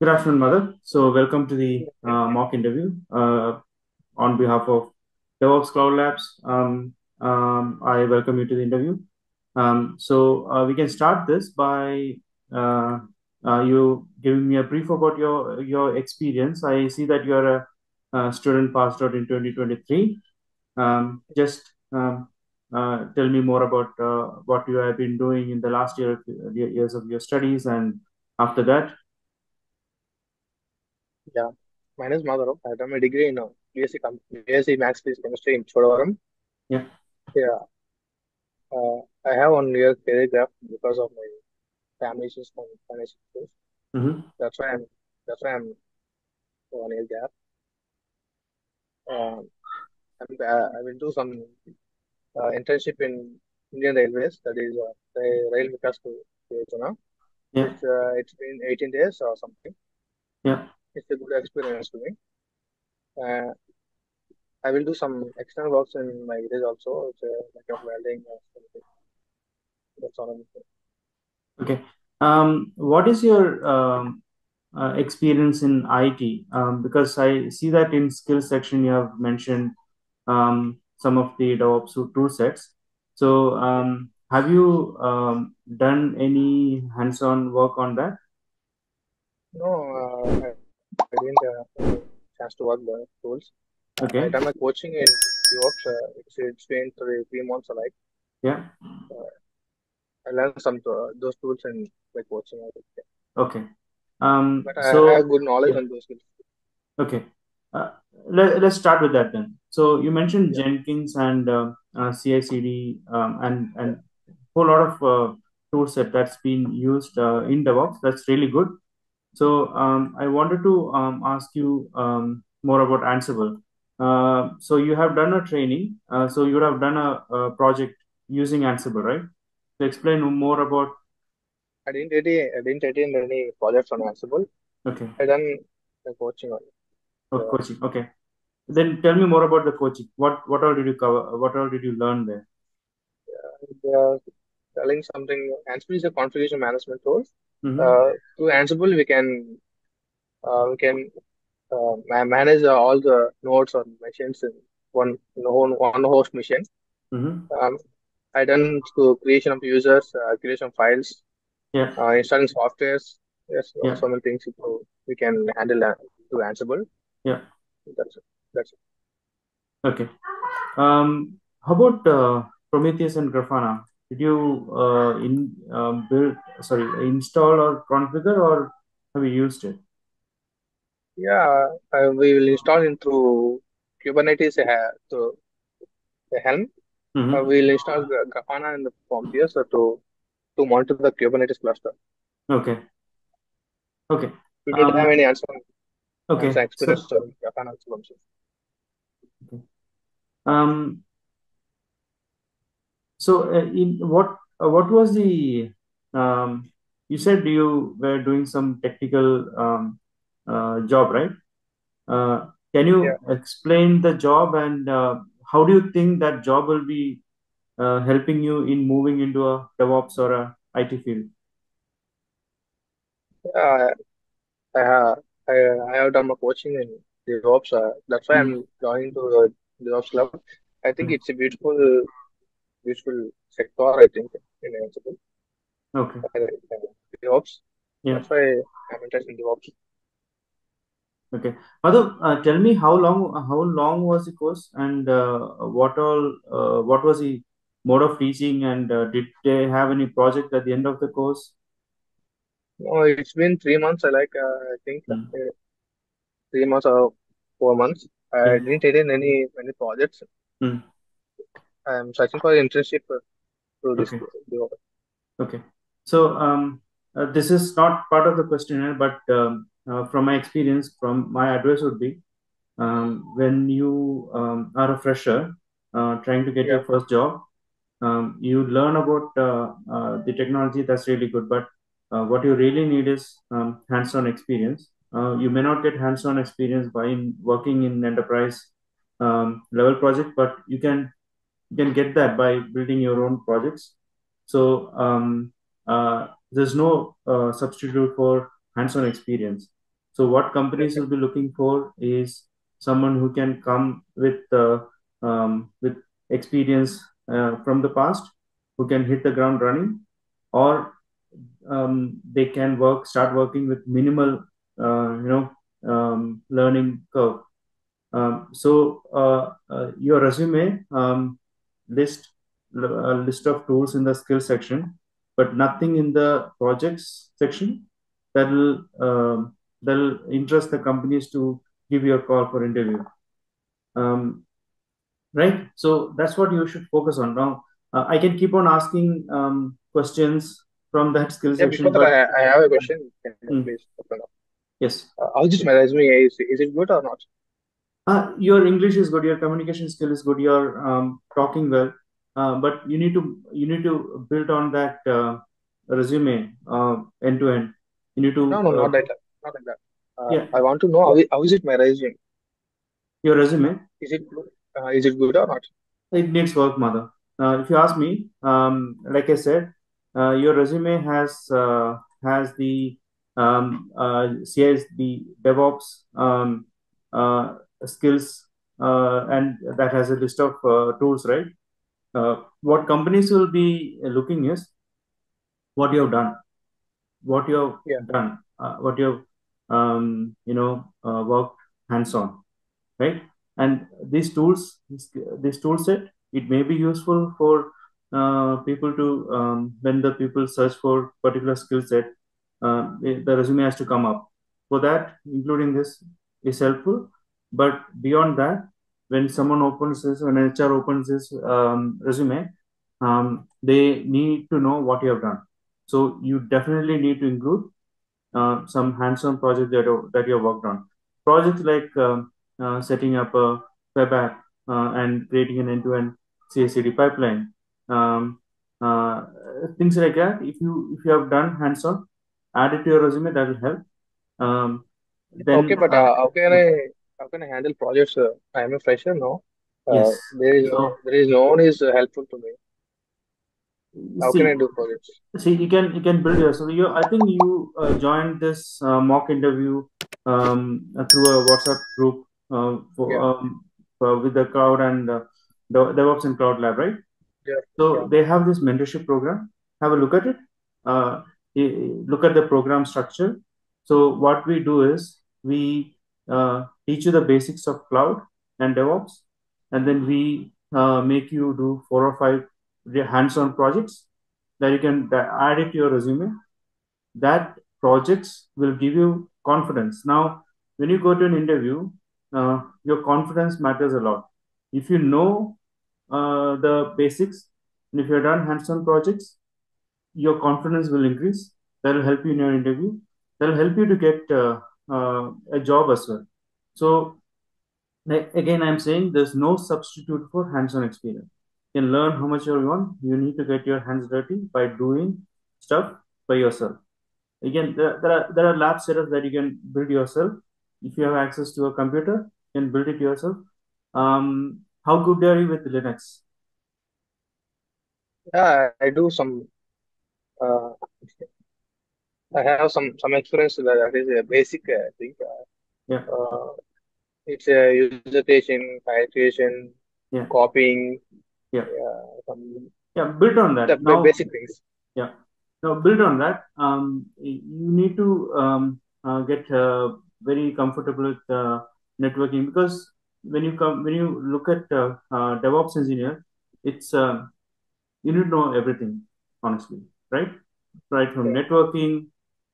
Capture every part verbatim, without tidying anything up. Good afternoon, Madhuri. So welcome to the uh, mock interview uh, on behalf of DevOps Cloud Labs. Um, um, I welcome you to the interview. Um, so uh, we can start this by uh, uh, you giving me a brief about your your experience. I see that you are a, a student passed out in twenty twenty-three. Um, just um, uh, tell me more about uh, what you have been doing in the last year years of your studies and after that. Yeah, my name is Madhuri. I done my degree in B S c B S c Max Physics Chemistry in Chodhwaram. Yeah. Yeah. Uh, I have one year career gap because of my family issues and financial issues. Mm-hmm. That's why I'm. That's why I'm one year gap. Um, and uh, I will do some uh, internship in Indian Railways. That is uh, the rail vikas yojana. Yeah. It's, uh, it's been eighteen days or something. Yeah. It's a good experience for me. Uh, I will do some external works in my village also, it's like a welding or something. That's all I'm doing. Okay. Um, what is your um, uh, experience in I T? Um, because I see that in skills section you have mentioned um, some of the DevOps tool sets. So um, have you um, done any hands-on work on that? No. Uh, I I didn't have uh, chance to work the tools. Okay. I done my coaching in DevOps. Uh, it's, it's been three, three months alike. Yeah. Uh, I learned some uh, those tools and my coaching. Okay. Um. But I, so, I have good knowledge yeah. on those skills. Okay. Uh, let, let's start with that then. So you mentioned yeah. Jenkins and uh, uh, C I C D um, and and whole lot of uh, tool set that's been used uh, in DevOps. That's really good. So um, I wanted to um, ask you um, more about Ansible. Uh, so you have done a training. Uh, so you would have done a, a project using Ansible, right? So explain more about. I didn't really, I didn't attend any projects on Ansible. Okay. I done the coaching on it. Oh, so, coaching. Okay. Then tell me more about the coaching. What what all did you cover? What all did you learn there? Yeah, telling something. Ansible is a configuration management tool. Mm-hmm. Uh, through Ansible, we can uh, we can uh, manage uh, all the nodes or machines in one one, one host machine. Mm-hmm. um, I done through creation of users, uh, creation of files, yeah. uh, installing softwares. Yes, yeah. So many things we can handle uh, through Ansible. Yeah, that's it. That's it. Okay. Um, how about uh, Prometheus and Grafana? Did you uh, in um, build, sorry, install or configure, or have you used it? Yeah, uh, we will install it through Kubernetes uh, to the Helm. Mm-hmm. uh, we will install Grafana and the Prometheus to to monitor the Kubernetes cluster. Okay. Okay. We don't um, have any answer. Okay. Answer experience so, to Grafana also. Okay. Um. So, uh, in what uh, what was the um, you said you were doing some technical um, uh, job, right? Uh, can you yeah. explain the job and uh, how do you think that job will be uh, helping you in moving into a DevOps or a I T field? Yeah, I have I, I have done my coaching in DevOps. Uh, that's why mm-hmm. I'm joining to the DevOps Club. I think mm-hmm. it's a beautiful. Useful sector, I think, in Ansible. Okay. DevOps. Yeah. That's why I'm interested in DevOps. Okay. Madhu, uh, tell me how long how long was the course and uh, what all uh, what was the mode of teaching and uh, did they have any project at the end of the course? No, it's been three months. I like uh, I think mm. uh, three months or four months. I mm. didn't attend any any projects. Mm. I am searching for an internship through this. Okay. okay. So um, uh, this is not part of the questionnaire, but um, uh, from my experience, from my advice would be, um, when you um, are a fresher uh, trying to get yeah. your first job, um, you learn about uh, uh, the technology. That's really good. But uh, what you really need is um, hands-on experience. Uh, you may not get hands-on experience by working in enterprise um, level project, but you can. You can get that by building your own projects. So um, uh, there's no uh, substitute for hands-on experience. So what companies will be looking for is someone who can come with uh, um, with experience uh, from the past, who can hit the ground running, or um, they can work start working with minimal uh, you know um, learning curve. Um, so uh, uh, your resume um, list a list of tools in the skill section, but nothing in the projects section that will uh, that'll interest the companies to give you a call for interview. Um, right? So that's what you should focus on. Now, uh, I can keep on asking um, questions from that skill yeah, section. But... I, I have a question. Mm. Please open up. Yes. Uh, I'll just my resume. Is, is it good or not? Uh, your English is good. Your communication skill is good. You're um, talking well. Uh, but you need to you need to build on that uh, resume uh, end to end. You need to no no uh, not like that. Not like that. Uh, yeah. I want to know how, how is it my resume? Your resume? Is it good? Uh, is it good or not? It needs work, Madhu. Uh, if you ask me, um, like I said, uh, your resume has uh, has the um, uh, C I/C D DevOps um, uh, skills uh, and that has a list of uh, tools, right? Uh, what companies will be looking is what you have done, what you have yeah. done, uh, what you have, um, you know, uh, worked hands-on, right? And these tools, this, this tool set, it may be useful for uh, people to, um, when the people search for particular skill set, uh, the resume has to come up. For that, including this is helpful, but beyond that, when someone opens this, when H R opens this um, resume, um, they need to know what you have done. So you definitely need to include uh, some hands-on project that, that you have worked on. Projects like uh, uh, setting up a web app uh, and creating an end-to-end C I/C D pipeline, um, uh, things like that. If you if you have done hands-on, add it to your resume. That will help. Um, then, okay, but uh, how can I? How can I handle projects? Uh, I am a fresher now. Uh, yes. There is no, there is no one is uh, helpful to me. How see, can I do projects? See, you can you can build yourself. You, I think you uh, joined this uh, mock interview um, through a WhatsApp group uh, for, yeah. um, for, with the crowd and uh, the DevOps and Cloud Lab, right? Yeah. So yeah. they have this mentorship program. Have a look at it. Uh, look at the program structure. So what we do is we uh, teach you the basics of cloud and DevOps, and then we uh, make you do four or five hands-on projects that you can add it to your resume. That projects will give you confidence. Now, when you go to an interview, uh, your confidence matters a lot. If you know uh, the basics, and if you've done hands-on projects, your confidence will increase. That will help you in your interview. That will help you to get uh, uh, a job as well. So again, I'm saying there's no substitute for hands-on experience. You can learn how much you want. You need to get your hands dirty by doing stuff by yourself. Again, there, there are there are lab setups that you can build yourself. If you have access to a computer, you can build it yourself. Um, how good are you with Linux? Yeah, I do some. Uh, I have some some experience that is a basic uh, thing. Uh, Yeah. Uh, it's a user creation, file creation, yeah. copying. Yeah. Yeah, some, yeah. Build on that. Now, basic things. Yeah. Now build on that. Um, you need to um uh, get uh, very comfortable with uh, networking, because when you come when you look at uh, uh, DevOps engineer, it's uh, you need to know everything, honestly, right? Right from yeah. networking,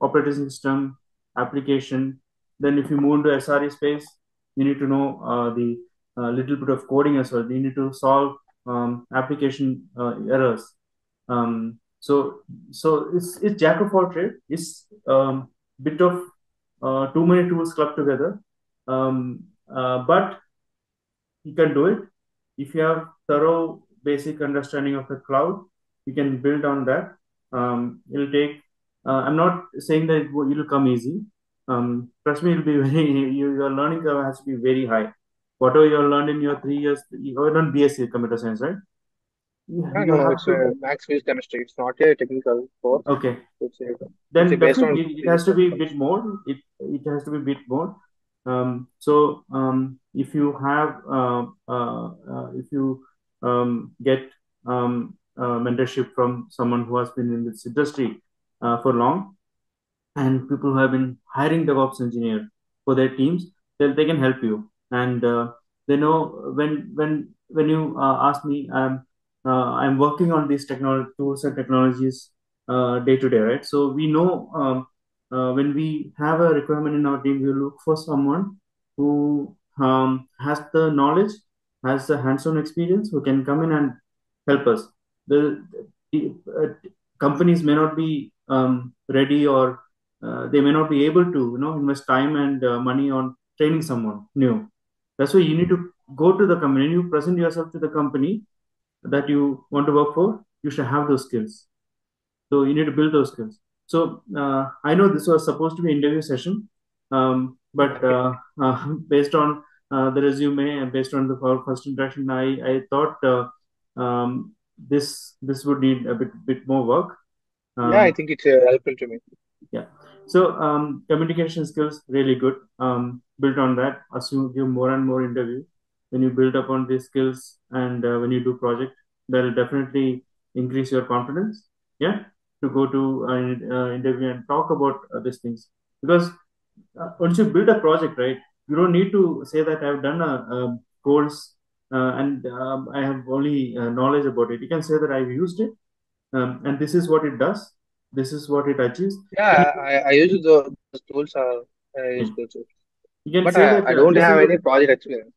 operating system, application. Then if you move into S R E space, you need to know uh, the uh, little bit of coding as well. You need to solve um, application uh, errors. Um, so so it's, it's jack of all trades. It's a um, bit of uh, too many tools clubbed together. Um, uh, but you can do it. If you have thorough basic understanding of the cloud, you can build on that. Um, it'll take, uh, I'm not saying that it will, it'll come easy. Um, trust me, it'll be very, you, your learning curve has to be very high. Whatever you learned in your three years, you have done B S c Computer Science, right? Yeah, no, no, it's to... a max use chemistry. It's not a technical course. Okay. It's a, then it's based on... it has to be a bit more. It it has to be a bit more. Um. So um, if you have uh, uh, uh if you um get um uh, mentorship from someone who has been in this industry uh, for long, and people who have been hiring DevOps engineers for their teams, they they can help you. And uh, they know when when when you uh, ask me um. Uh, I'm working on these technology tools and technologies uh, day to day, right? So we know um, uh, when we have a requirement in our team, we look for someone who um, has the knowledge, has the hands-on experience, who can come in and help us. The, the uh, companies may not be um, ready, or uh, they may not be able to, you know, invest time and uh, money on training someone new. That's why you need to go to the company. You present yourself to the company that you want to work for. You should have those skills. So you need to build those skills. So uh, I know this was supposed to be an interview session, um, but uh, uh, based on uh, the resume and based on the our first interaction, I I thought uh, um, this this would need a bit bit more work. Um, yeah, I think it's uh, helpful to me. Yeah. So um, communication skills really good. Um, built on that, as you give more and more interviews, when you build upon these skills and uh, when you do project, that will definitely increase your confidence, yeah, to go to an uh, interview and talk about uh, these things. Because uh, once you build a project, right, you don't need to say that I've done a, a course uh, and um, I have only uh, knowledge about it. You can say that I've used it um, and this is what it does. This is what it achieves. Yeah, I, I use the, the tools. Uh, I use the tools. You can but say I, that, I don't uh, have any project experience.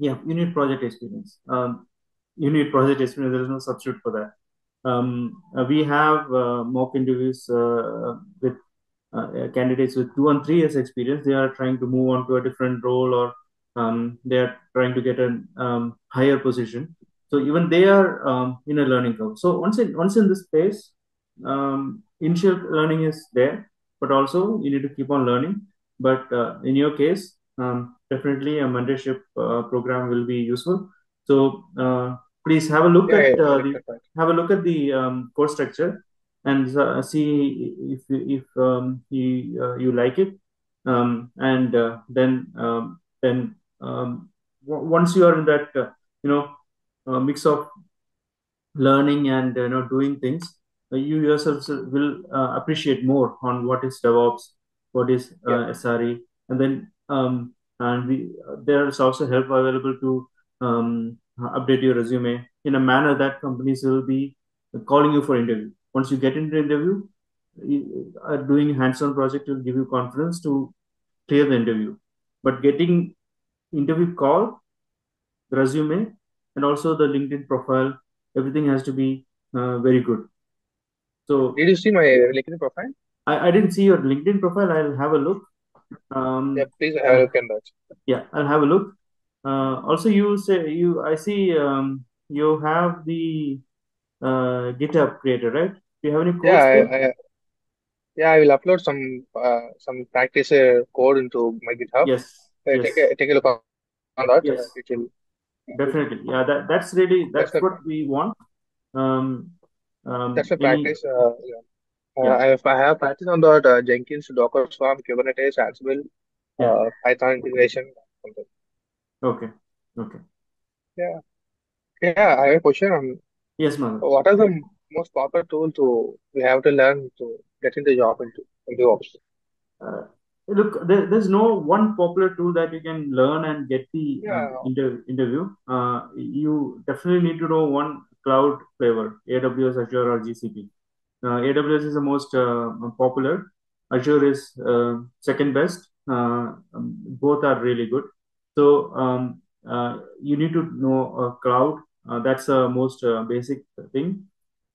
Yeah, you need project experience. Um, you need project experience. There is no substitute for that. Um, uh, we have uh, mock interviews uh, with uh, candidates with two and three years experience. They are trying to move on to a different role, or um, they are trying to get a um, higher position. So even they are um, in a learning curve. So once in, once in this space, um, initial learning is there, but also you need to keep on learning. But uh, in your case, um, definitely a mentorship uh, program will be useful. So uh, please have a look yeah, at yeah, uh, the, have a look at the um, course structure and uh, see if if um, you uh, you like it. Um, and uh, then um, then um, once you are in that uh, you know uh, mix of learning and you know doing things, uh, you yourself will uh, appreciate more on what is DevOps, what is uh, yeah. S R E, and then. Um, and we, there is also help available to um, update your resume in a manner that companies will be calling you for interview. Once you get into the interview, you, uh, doing hands-on project will give you confidence to clear the interview. But getting interview call, resume, and also the LinkedIn profile, everything has to be uh, very good. So, did you see my LinkedIn profile? I, I didn't see your LinkedIn profile. I'll have a look. Um, yeah, please have a look at that. Yeah, I'll have a look. Uh, also, you say you. I see um, you have the uh, GitHub creator, right? Do you have any course? Yeah, I, I, yeah. I will upload some uh, some practice uh, code into my GitHub. Yes. Uh, yes. Take a take a look on that. Yes. It will... Definitely. Yeah. That that's really that's, that's what a, we want. Um. um that's a practice. Any... Uh, yeah. Yeah. Uh, if I have practice on that, uh, Jenkins, Docker swarm, Kubernetes, Ansible, yeah. uh, Python integration, something. Okay. Okay. Yeah. Yeah. I have a question. Um, yes, Madhuri. What are the most popular tools to we have to learn to get into job into DevOps? Uh, look, there, there's no one popular tool that you can learn and get the yeah. uh, inter interview. Uh, you definitely need to know one cloud flavor: A W S, Azure, or G C P. Uh, A W S is the most uh, popular. Azure is uh, second best. Uh, um, both are really good. So um, uh, you need to know uh, cloud. Uh, that's the uh, most uh, basic thing.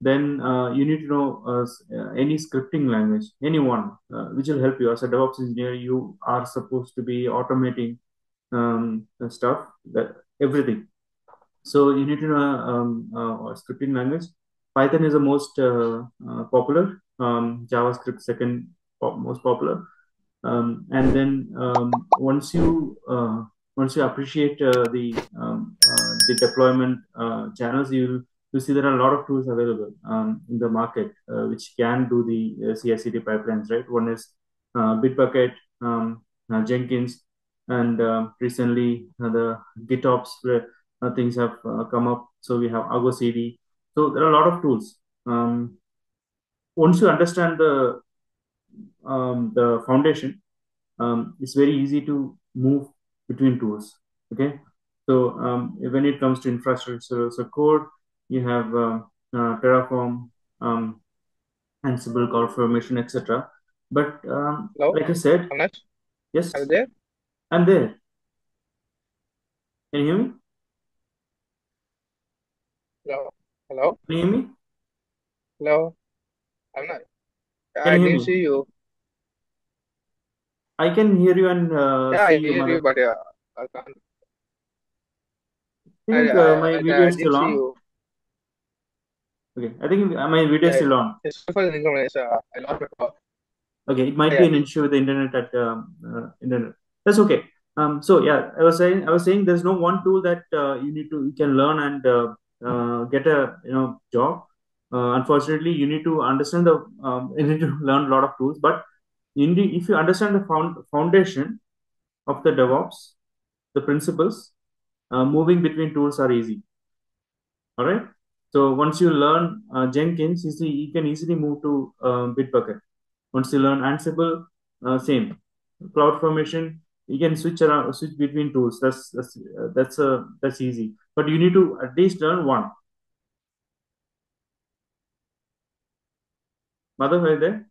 Then uh, you need to know uh, any scripting language, anyone, uh, which will help you. As a DevOps engineer, you are supposed to be automating um, stuff, that, everything. So you need to know um, uh, scripting language. Python is the most uh, uh, popular, um, JavaScript second pop most popular, um, and then um, once you uh, once you appreciate uh, the um, uh, the deployment uh, channels, you you see there are a lot of tools available um, in the market uh, which can do the uh, C I C D pipelines, right? One is uh, Bitbucket, um, uh, Jenkins, and uh, recently uh, the GitOps where uh, things have uh, come up. So we have Argo C D. So there are a lot of tools. Um, once you understand the um, the foundation, um, it's very easy to move between tools. Okay, so um, when it comes to infrastructure as a code, you have uh, uh, Terraform, um, Ansible, CloudFormation, et cetera. But um, like I said, Anas? Yes, are you there? I'm there. Can you hear me? Hello. Hello. Can you hear me? Hello. I'm not. Can I didn't see you. I can hear you and uh, yeah, see I hear you, you but yeah, I can't. I think I, uh, my I, video I, is I still on. You. Okay, I think my video is still on. It's for the internet. I lost my call. Okay, it might yeah. be an issue with the internet at um, uh, internet. That's okay. Um, so yeah, I was saying, I was saying, there's no one tool that uh, you need to you can learn and uh, uh, get a you know job. Uh, unfortunately, you need to understand the um, you need to learn a lot of tools, but you need to, if you understand the found, foundation of the DevOps, the principles, uh, moving between tools are easy. All right. So once you learn uh, Jenkins, you see you can easily move to uh, Bitbucket. Once you learn Ansible, uh, same. CloudFormation, you can switch around, switch between tools. That's that's uh, that's uh, that's easy. But you need to at least learn one. Madhav, are you there?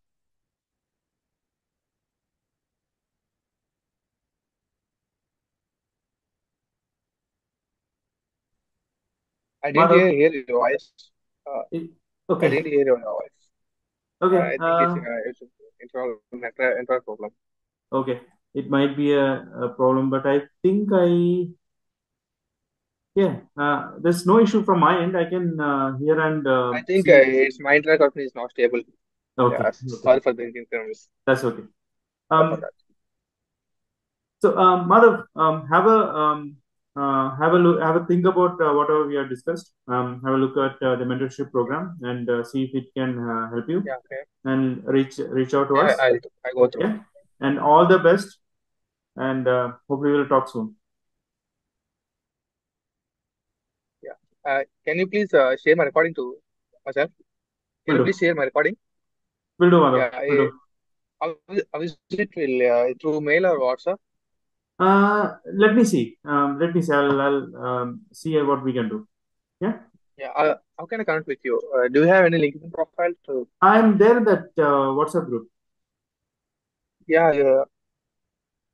I didn't Madhav. hear your voice. Uh, okay. I didn't hear your voice. Okay. Uh, I think uh, it's, uh, it's all network, network problem. Okay. It might be a, a problem, but I think I... Yeah, uh, there's no issue from my end. I can uh, hear and... Uh, I think uh, it's my internet company is not stable. Okay. Yeah, sorry for the inconvenience. That's okay. Um, so, um, Madhav, um, have a um, uh, have a look, have a think about uh, whatever we have discussed. Um, have a look at uh, the mentorship program and uh, see if it can uh, help you. Yeah. Okay. And reach reach out to yeah, us. I'll I go through. Yeah? And all the best. And uh, hopefully we'll talk soon. Yeah. Uh, can you please uh, share my recording to myself? Can you please share my recording? Will do, Madhav. Yeah, will do. How, how is it will, uh, through mail or WhatsApp? Uh, let me see. Um, let me see. I'll, I'll um, see what we can do. Yeah. Yeah. I'll, how can I connect with you? Uh, do you have any LinkedIn profile? To... I'm there in that uh, WhatsApp group. Yeah. Yeah.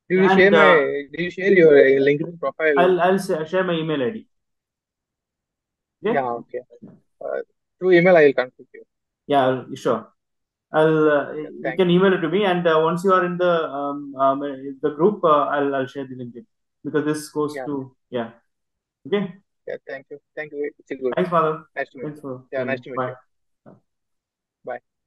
Do you and, share uh, my? Do you share your uh, LinkedIn profile? I'll I'll share my email I D. Yeah. Yeah. Okay. Uh, through email, I will connect with you. Yeah. Sure. I'll uh, yeah, you can email it to me, and uh, once you are in the um, um the group, uh, I'll I'll share the LinkedIn because this goes yeah. to yeah, okay. Yeah, thank you, thank you. It's good. Thanks, Madhav. Nice to meet Thanks you. For, yeah, nice to meet Bye. you. Bye. Bye.